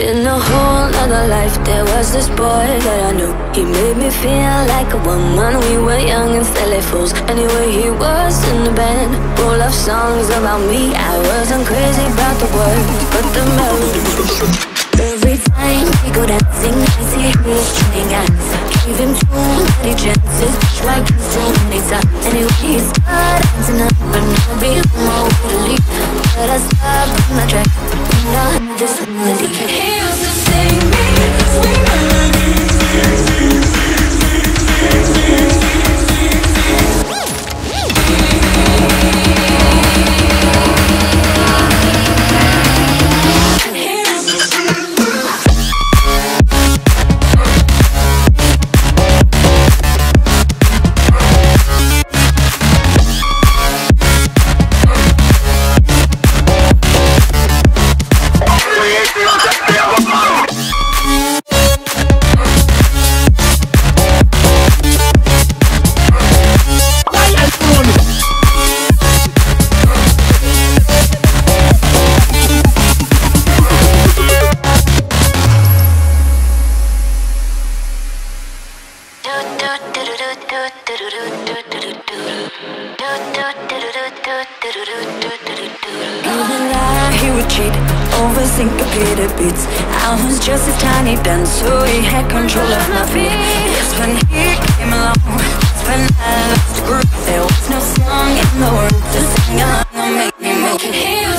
In a whole other life, there was this boy that I knew. He made me feel like a woman. We were young and silly fools. Anyway, he was in the band full of songs about me. I wasn't crazy about the word, but the melody. Every time we go dancing, I see him trying us. I gave him too many chances, tried to string me up. Anyway, he started dancing up, but now be more willy. But I stopped in my tracks, and I heard this melody. He used to sing me sweet melodies. Syncopated beats. I was just a tiny dancer, so he had control of my feet. Yes, when he came along, that's when I lost the group. There was no song in the world to sing along or make me move.